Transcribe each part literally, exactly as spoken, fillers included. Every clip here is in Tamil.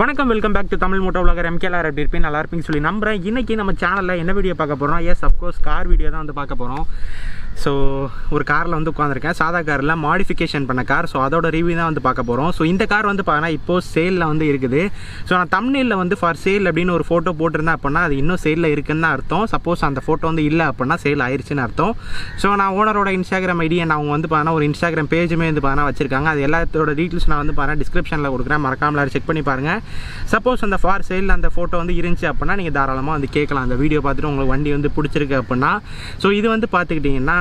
Welcome, welcome back to Tamil Motorlogger M K L R Birpin Alarping Suli number. In the channel, in a video, yes, of course, car video on the Pakaporo. So, one car on the Kondrika, Sada Karla, modification Panacar, so other review on the Pakaporo. So, in the car on the Pana, I post sale on the Irkade. So, on a thumbnail on the for sale, Labin or photo portrait Napana, the no sale Irkan Artho, suppose on the photo on the Illa Pana, sale Irsin Artho. So, on our owner or Instagram I D and on the Pana or Instagram page, the Pana Chirkanga, the Ella details on the Pana description, Lagram, Markamla, check Penny Paranga. Suppose on the far sale and the photo on the irunchi appadina neenga தாராளமா அந்த கேக்கலாம் அந்த வீடியோ பார்த்துட்டு உங்களுக்கு வண்டி வந்து பிடிச்சிருக்கு appadina சோ இது வந்து பாத்துக்கிட்டீங்கன்னா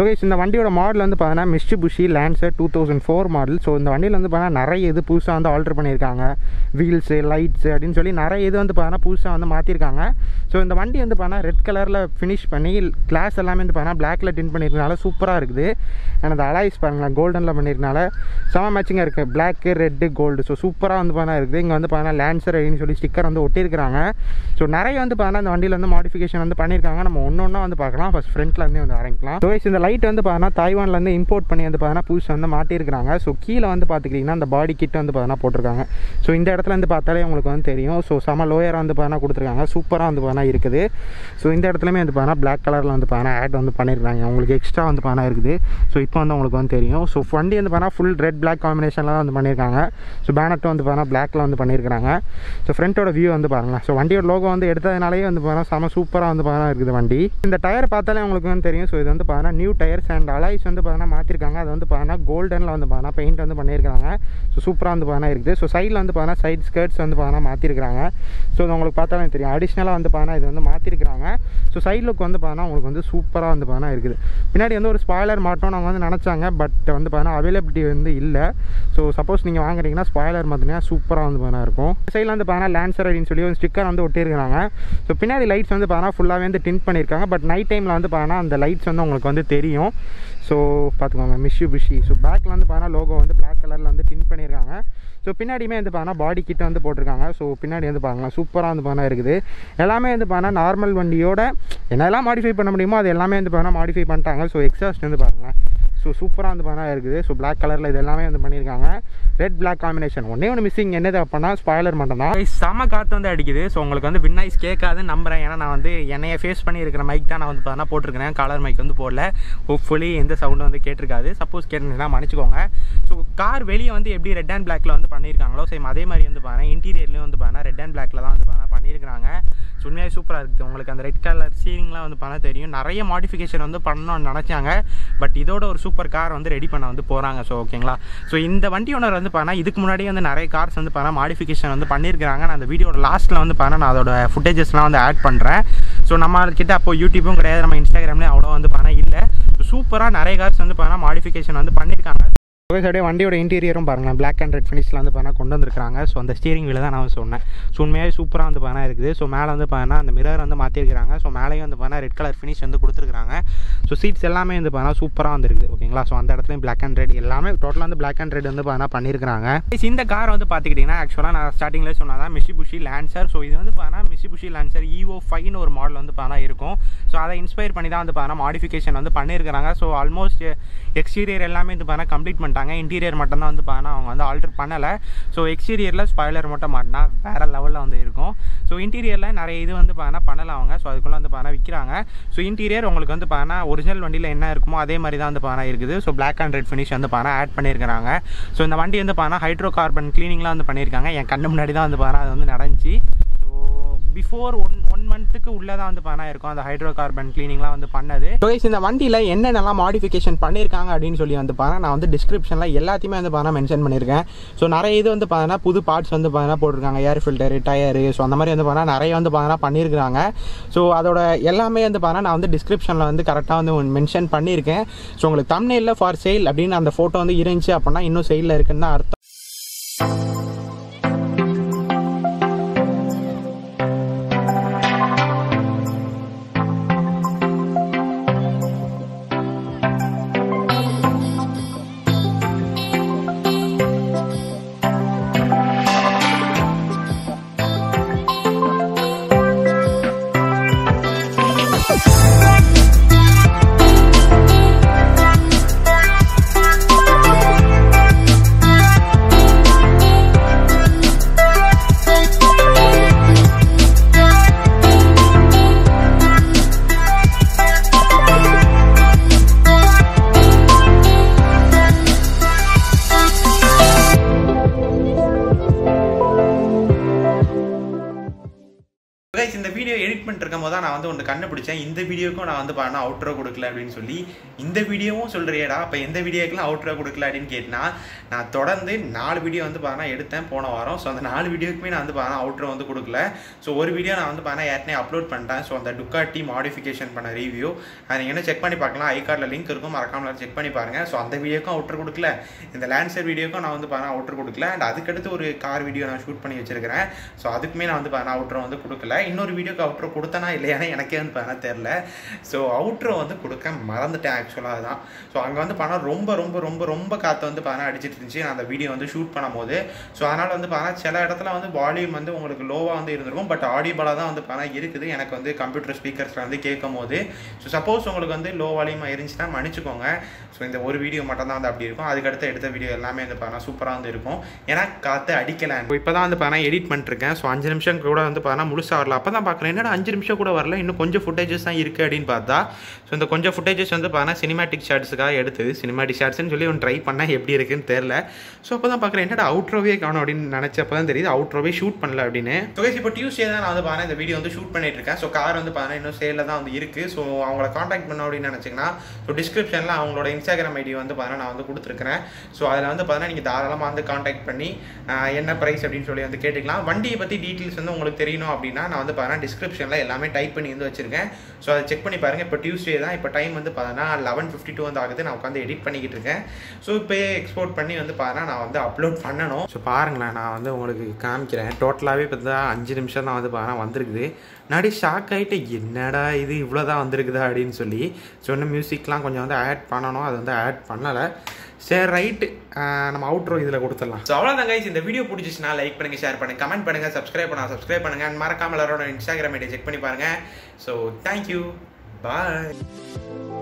So guys, in the vandiyoda model vandu paana Mitsubishi Lancer two thousand four model. So in the vandiyil vandu paana nariya edu poosa vandu alter pannirukanga, wheels, lights adin solli nariya edu vandu paana poosa vandu maatirukanga. So in the vandi vandu paana red color la finish panni glass ellame vandu paana black la tint pannirukanaala super ah irukku. And the alloys paanga golden la pannirukanaala sama matching ah irukku, black, red, gold. So super ah vandu paana irukku. Inga vandu paana Lancer adin solli sticker vandu otti irukanga. So nariya vandu paana the vandiyil vandu modification vandu pannirukanga. Nama onna onna vandu paakalam. First front la vandu aarambiklaam. So guys, in the Light on the Pana, Taiwan and the import Pani and the Pana Push on the Martyr Granga, so Keel on the Pathina and the body kit on the Pana Potranga. So in the Atlan the Pathalan Terio, so some lawyer on the Pana Kutranga, super on the Pana Irkade. So in the Atlan and the Pana, black color on the Pana, add on the Paniranga, extra on the Pana Irkade. So Ipon on the Terio, so Fundi and the Pana full red black combination on the Paniranga, so Banat on the Pana, black on the Paniranga, so front of view on the Pana. So one day logo on the Edda and Alay on the Pana, some super on the Pana Irkandi. In the tire Pathalan Terio, so is on the Pana, new tires and alloys on the Pana Matriganga, on the Pana, golden on the Pana, paint on the Paniranga, so super on the Pana Irk, so side on the Pana, side skirts on the Pana Matriganga, so Nongapatan three additional on the Pana is on the Matriganga, so side look on the Pana, on the super on the Pana Irk. Pinadi spoiler Marton on the Nanachanga, but on the Pana availability in the Illa, so suppose Ninga spoiler Madana, super on the Panarco, sale on the Pana, Lancer insulin sticker on the Otiranga, so Pinadi lights on the Pana, full of the tint Paniranga, but night time on the Pana and the lights on the தெரியும் சோ பாத்துக்கோங்க Mitsubishi சோ பேக்ல வந்து பானா logo வந்து black கலர்ல வந்து டின் பண்ணிருக்காங்க சோ பின்னாடிமே வந்து பானா பாடி கிட் வந்து போட்டுருக்காங்க சோ பின்னாடி வந்து பாக்கலாம் சூப்பரா வந்து பானா இருக்குது எல்லாமே வந்து பானா நார்மல் வண்டியோட என்னெல்லாம் மாடிஃபை பண்ண முடியுமோ அது எல்லாமே வந்து பானா மாடிஃபை பண்ணிட்டாங்க சோ எக்ஸாஸ்ட் வந்து பாருங்க சோ சூப்பரா வந்து பானா இருக்குது சோ black கலர்ல இது எல்லாமே வந்து பண்ணிருக்காங்க red black combination ஒண்ணே ஒண்ணு மிஸ்ஸிங் என்னது அப்பனா ஸ்பாயிலர் மட்டும் தான் गाइस சம காத்து வந்து அடிக்குது சோ உங்களுக்கு வந்து வின் ஐஸ் கேட்காது நம்பறேன் ஏனா நான் வந்து என்னைய ஃபேஸ் பண்ணி இருக்கிற மைக் தான் நான் வந்து பாத்தனா போட்டுருக்கேன் காலர் மைக் வந்து போடல ஹோப்ஃபுல்லி இந்த சவுண்ட் வந்து கேட்டிருக்காது சப்போஸ் கேட்டீங்கன்னா மன்னிச்சுக்கோங்க சோ கார் வெளிய வந்து எப்படி ரெட் அண்ட் blackல வந்து பண்ணிருக்காங்களோ சேம் அதே மாதிரி வந்து பாருங்க இன்டீரியர்லயும் வந்து பாருங்க ரெட் அண்ட் blackல தான் வந்து பாருங்க பண்ணிருக்காங்க சுமையா சூப்பரா இருக்கு உங்களுக்கு அந்த ரெட் கலர் சீரிங்லாம் வந்து பாருங்க தெரியும் நிறைய மாடிஃபிகேஷன் வந்து பண்ணனும்னு நினைச்சாங்க பட் இதோட ஒரு சூப்பர் கார் வந்து ரெடி பண்ண வந்து போறாங்க சோ ஓகேங்களா சோ இந்த வண்டியோட பானா இதுக்கு முன்னாடி வந்து நிறைய கார்ஸ் வந்து பானா மாடிஃபிகேஷன் வந்து பண்ணிருக்காங்க நான் அந்த வீடியோட லாஸ்ட்ல வந்து பானா நான் அதோட ஃபுட்டேजेसலாம் வந்து ஆட் பண்றேன் சோ நம்ம கிட்ட அப்போ யூடியூபும் கிடையாது நம்ம இன்ஸ்டாகிராம்லயே அவ்வளவு வந்து பானா இல்ல சூப்பரா நிறைய கார்ஸ் வந்து பானா மாடிஃபிகேஷன் வந்து பண்ணிருக்காங்க ஓகே சரி வண்டியோட இன்டீரியரும் பாருங்க black and red finishல வந்து பானா கொண்டு வந்திருக்காங்க சோ அந்த ஸ்டீரிங் wheel தான் நான் சொன்னேன் சோ உண்மையாவே சூப்பரா வந்து பானா இருக்குது சோ மேல வந்து பானா அந்த மிரர் வந்து மாத்தி இருக்காங்க சோ மேலயே வந்து பானா red color finish வந்து கொடுத்திருக்காங்க சோ சீட்ஸ் எல்லாமே வந்து பானா சூப்பரா வந்திருக்கு ஓகேங்களா சோ அந்த இடத்துலயே black and red எல்லாமே டோட்டலா வந்து black and red வந்து பானா பண்ணிருக்காங்க गाइस இந்த கார் வந்து பாத்தீங்கன்னா एक्चुअली நான் ஸ்டார்டிங்லயே சொன்னதா Mitsubishi Lancer சோ இது வந்து பானா Mitsubishi Lancer E V O five னு ஒரு மாடல் வந்து பானா இருக்கும் சோ அதை இன்ஸ்பயர் பண்ணி தான் வந்து பானா மாடிஃபிகேஷன் வந்து பண்ணிருக்காங்க சோ ஆல்மோஸ்ட் எக்ஸ்டீரியர் எல்லாமே வந்து பானா கம்ப்ளீட் பண்ணி Interior மட்டும் தான் வந்து பானா அவங்க வந்து ஆல்டர் பண்ணல சோ எக்ஸ்டீரியர்ல ஸ்பாயிலர் மட்டும் மாட்டினா வேற லெவல்ல வந்து இருக்கும் சோ இன்டீரியர்ல நிறைய இது வந்து பானா பண்ணல அவங்க சோ அதுக்குள்ள வந்து பானா விக்கிறாங்க சோ இன்டீரியர் உங்களுக்கு வந்து பானா ஒரிஜினல் வண்டில என்ன இருக்குமோ அதே மாதிரி தான் வந்து பானா இருக்குது so black and red finish வந்து பானா ஆட் பண்ணிருக்காங்க சோ இந்த வண்டி வந்து பானா ஹைட்ரோ கார்பன் க்ளீனிங்லாம் வந்து பண்ணிருக்காங்க என் கண்ணு முன்னாடி தான் வந்து பானா அது வந்து நடந்துச்சு Before one one month के उल्ला था उन्हें पाना ऐरको उन्हें hydrocarbon cleaning ला उन्हें पन्ना दे। तो इस इंद वंटी लाई एन्ने नला modification पनेर कांग अडीन सोली उन्हें पाना ना उन्हें description ला ये लाती में उन्हें पाना mention बनेर का। तो नारे ये तो उन्हें पाना पुदु parts उन्हें पाना पोटर कांग air filter tyre सो अंदर मरे उन्हें पाना नारे ये उन्हें पाना पनेर कांग है। तो आदोड़ा ये ला में उन्हें पाना ना उन्हें description ला उन्हें करता उन्हें mention पनेर का। तो उन्हें thumbnail ला for sale अडीन उन्हें photo उन्हें इरेंचे अपना इन्नो sale ला रखना अर्थ வந்து கண்டுபிடிச்சேன் இந்த வீடியோக்கு நான் வந்து பாருனா அவுட்ரோ கொடுக்கல அப்படினு சொல்லி இந்த வீடியோவும் சொல்றியேடா அப்ப எந்த வீடியோக்குல அவுட்ரோ கொடுக்கல அப்படினு கேட்டினா நான் தொடர்ந்து நாலு வீடியோ வந்து பாருனா எடுத்தேன் போன வாரம் சோ அந்த நாலு வீடியோக்குமே நான் வந்து பாருனா அவுட்ரோ வந்து கொடுக்கல சோ ஒரு வீடியோ நான் வந்து பாருனா ஏற்கனவே அப்லோட் பண்ணிட்டேன் சோ அந்த Ducati modification பண்ண ரிவ்யூ நீங்க என்ன செக் பண்ணி பார்க்கலாம் ஐ கார்ட்ல லிங்க் இருக்கும் மறக்காம செக் பண்ணி பாருங்க சோ அந்த வீடியோக்கு அவுட்ரோ கொடுக்கல இந்த Lancer வீடியோக்கு நான் வந்து பாருனா அவுட்ரோ கொடுக்கல and அதுக்கு அடுத்து ஒரு கார் வீடியோ நான் ஷூட் பண்ணி வச்சிருக்கேன் சோ அதுக்குமே நான் வந்து பாருனா அவுட்ரோ வந்து கொடுக்கல இன்னொரு வீடியோக்கு அவுட்ரோ கொடுத்தனா இல்லையானே எனக்கே வந்து பாருனா தெரியல சோ அவுட்ரோ வந்து கொடுக்க மறந்துட்டேன் एक्चुअली அதான் சோ அங்க வந்து பாருனா ரொம்ப ரொம்ப ரொம்ப ரொம்ப காத்து வந்து பாருனா அடிச்சிட்டு இருந்துச்சு நான் அந்த வீடியோ வந்து ஷூட் பண்ணும்போது சோ அதனால வந்து பாருனா சில இடத்துல வந்து வால்யூம் வந்து உங்களுக்கு லோவா வந்து இருந்திருக்கும் பட் ஆடியபிளா தான் வந்து பாருனா இருக்குது எனக்கு வந்து கம்ப்யூட்டர் ஸ்பீக்கர்ஸ்ல வந்து கேட்கும்போது சோ சப்போஸ் உங்களுக்கு வந்து லோ வால்யூமா இருந்துச்சுனா மன்னிச்சுக்கோங்க சோ இந்த ஒரு வீடியோ மட்டும் தான் வந்து அப்படி இருக்கும் அதுக்கு அடுத்து எடுத்த வீடியோ எல்லாமே வந்து பாருனா சூப்பரா வந்து இருக்கும் ஏனா காத்து அடிக்கல இப்போதான் வந்து பாருனா எடிட் பண்ணிருக்கேன் சோ அஞ்சு நிமிஷம் கூட வந்து பாருனா முழுசா வரல அப்பதான் பார்க்குறேன் என்னடா அஞ்சு நிமிஷம் கூட வரல இன்னும் கொஞ்சம் ஃபுட்டேஜஸ் தான் இருக்குது அப்படின்னு பார்த்தா ஸோ இந்த கொஞ்சம் ஃபுட்டேஜஸ் வந்து பார்த்தா சினிமாட்டிக் ஷாட்ஸுக்காக எடுத்தது சினிமாட்டிக் ஷாட்ஸ்ன்னு சொல்லி ஒன்று ட்ரை பண்ணால் எப்படி இருக்குன்னு தெரில ஸோ அப்போ தான் பார்க்குறேன் என்னடா அவுட்ரோவே காணும் அப்படின்னு நினச்சப்போ தான் தெரியுது அவுட்ரோவே ஷூட் பண்ணல அப்படின்னு ஸோ இப்போ டியூஸ்டே தான் நான் வந்து பார்த்தா இந்த வீடியோ வந்து ஷூட் பண்ணிட்டு இருக்கேன் ஸோ கார் வந்து பார்த்தா இன்னும் சேலில் தான் வந்து இருக்குது ஸோ அவங்கள காண்டாக்ட் பண்ண அப்படின்னு நினச்சிங்கன்னா ஸோ டிஸ்கிரிப்ஷனில் அவங்களோட இன்ஸ்டாகிராம் ஐடி வந்து பார்த்தா நான் வந்து கொடுத்துருக்கேன் ஸோ அதில் வந்து பார்த்தா நீங்கள் தாராளமாக வந்து காண்டாக்ட் பண்ணி என்ன ப்ரைஸ் அப்படின்னு சொல்லி வந்து கேட்டுக்கலாம் வண்டியை பற்றி டீட்டெயில்ஸ் வந்து உங்களுக்கு தெரியணும் அப்படின்னா நான் வந்து பார்த்தா டிஸ்கிரிப்ஷன்ல எல்லாமே டைப் பண்ணி வந்து வச்சிருக்கேன் ஸோ அதை செக் பண்ணி பாருங்க இப்போ டியூஸ்டே தான் இப்போ டைம் வந்து பார்த்தா லெவன் ஃபிஃப்டி டூ வந்து ஆகுது நான் உட்காந்து எடிட் பண்ணிக்கிட்டு இருக்கேன் ஸோ இப்போ எக்ஸ்போர்ட் பண்ணி வந்து பார்த்தா நான் வந்து அப்லோட் பண்ணணும் ஸோ பாருங்களேன் நான் வந்து உங்களுக்கு காமிக்கிறேன் டோட்டலாகவே பார்த்தா அஞ்சு நிமிஷம் தான் வந்து பார்த்தா வந்திருக்குது முன்னாடி ஷாக் ஆகிட்டு என்னடா இது இவ்வளோதான் வந்திருக்குதா அப்படின்னு சொல்லி ஸோ இன்னும் மியூசிக்லாம் கொஞ்சம் வந்து ஆட் பண்ணணும் அது வந்து ஆட் பண்ணலை சரி ரைட்டு நம்ம அவுட்ரோ இதில் கொடுத்துடலாம் ஸோ அவ்வளோதான் கைஸ் இந்த வீடியோ பிடிச்சிச்சுன்னா லைக் பண்ணுங்கள் ஷேர் பண்ணுங்கள் கமெண்ட் பண்ணுங்கள் சப்ஸ்கிரைப் பண்ண சப்ஸ்கிரைப் பண்ணுங்கள் அண்ட் மறக்காமல் எல்லாரோட இன்ஸ்டாகிராம் ஐடியை செக் பண்ணி பாருங்கள் ஸோ தேங்க்யூ பாய்